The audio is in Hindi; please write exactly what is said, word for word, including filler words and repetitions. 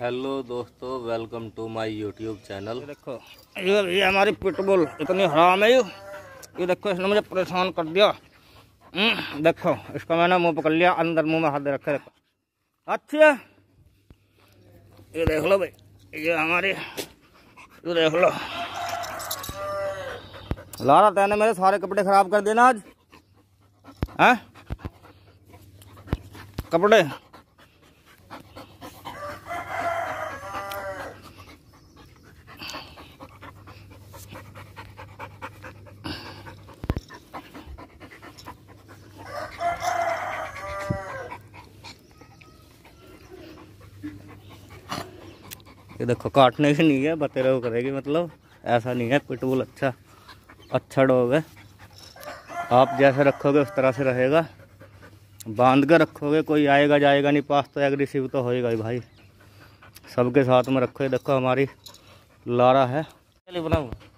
हेलो दोस्तों, welcome to my YouTube channel. देखो ये ये हमारी पिटबुल इतनी हराम है, ये देखो इसने मुझे परेशान कर दिया। देखो इसका मैंने मुंह पकड़ लिया, अंदर मुंह में हाथ दे रखे। देखो अच्छी है, ये देख लो भाई, ये हमारी, ये देख लो। लारा तैने मेरे सारे कपड़े खराब कर देना आज, हैं कपड़े। ये देखो काटने की नहीं है, बतेरे करेगी, मतलब ऐसा नहीं है। पिटबुल अच्छा अच्छा डॉग है, आप जैसे रखोगे उस तरह से रहेगा, बांध कर रखोगे, कोई आएगा जाएगा नहीं पास तो एग्रेसिव तो होएगा ही भाई, सबके साथ में रखो। ये देखो हमारी लारा है, चलिए बनाऊँ।